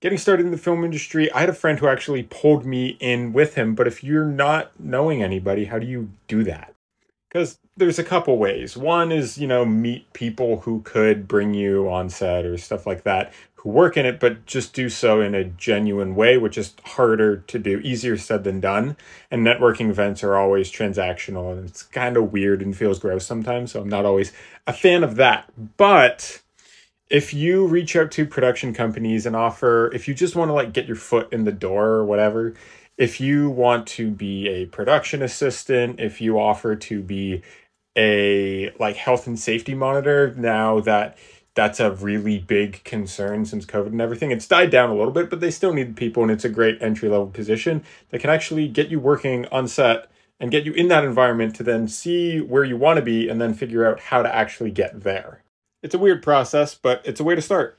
getting started in the film industry, I had a friend who actually pulled me in with him. But if you're not knowing anybody, how do you do that? Because there's a couple ways. One is, you know, meet people who could bring you on set or stuff like that who work in it, but just do so in a genuine way, which is harder to do, easier said than done. And networking events are always transactional, and it's kind of weird and feels gross sometimes, so I'm not always a fan of that. But if you reach out to production companies and offer, if you just want to like get your foot in the door or whatever, if you want to be a production assistant, if you offer to be a like health and safety monitor, now that's a really big concern since COVID and everything. It's died down a little bit, but they still need people, and it's a great entry-level position that can actually get you working on set and get you in that environment to then see where you want to be and then figure out how to actually get there. It's a weird process, but it's a way to start.